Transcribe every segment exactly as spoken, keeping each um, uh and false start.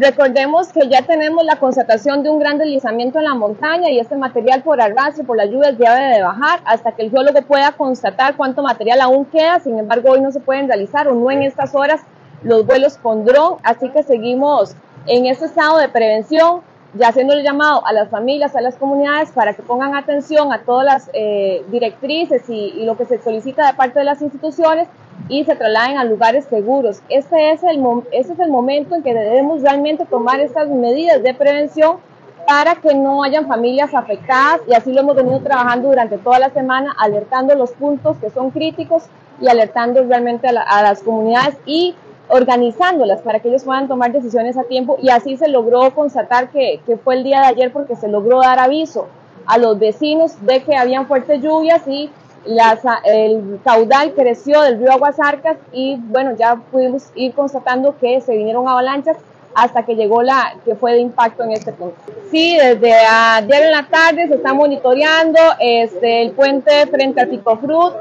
Recordemos que ya tenemos la constatación de un gran deslizamiento en la montaña y este material por arrastre, por las lluvias, ya debe de bajar hasta que el geólogo pueda constatar cuánto material aún queda. Sin embargo, hoy no se pueden realizar o no en estas horas los vuelos con dron, así que seguimos en este estado de prevención, ya haciendo el llamado a las familias, a las comunidades, para que pongan atención a todas las eh, directrices y, y lo que se solicita de parte de las instituciones y se trasladen a lugares seguros. Este es el, este es el momento en que debemos realmente tomar estas medidas de prevención para que no hayan familias afectadas, y así lo hemos venido trabajando durante toda la semana, alertando los puntos que son críticos y alertando realmente a, la, a las comunidades y organizándolas para que ellos puedan tomar decisiones a tiempo, y así se logró constatar que, que fue el día de ayer, porque se logró dar aviso a los vecinos de que habían fuertes lluvias y las, el caudal creció del río Agua Zarcas, y bueno, ya pudimos ir constatando que se vinieron avalanchas hasta que llegó la que fue de impacto en este punto. Sí, desde ayer en la tarde se está monitoreando este, el puente frente a Ticofrut,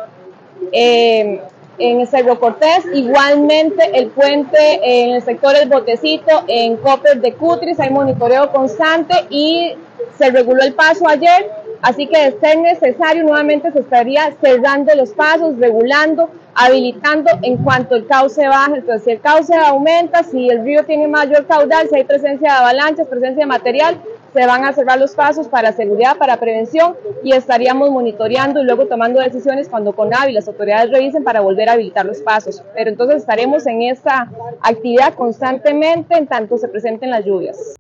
eh, en el Cerro Cortés, igualmente el puente en el sector El Botecito, en Copes de Cutris, hay monitoreo constante y se reguló el paso ayer, así que de ser necesario nuevamente se estaría cerrando los pasos, regulando, habilitando en cuanto el cauce baja. Entonces, si el cauce aumenta, si el río tiene mayor caudal, si hay presencia de avalanchas, presencia de material, se van a cerrar los pasos para seguridad, para prevención, y estaríamos monitoreando y luego tomando decisiones cuando CONAVI y las autoridades revisen para volver a habilitar los pasos. Pero entonces estaremos en esta actividad constantemente en tanto se presenten las lluvias.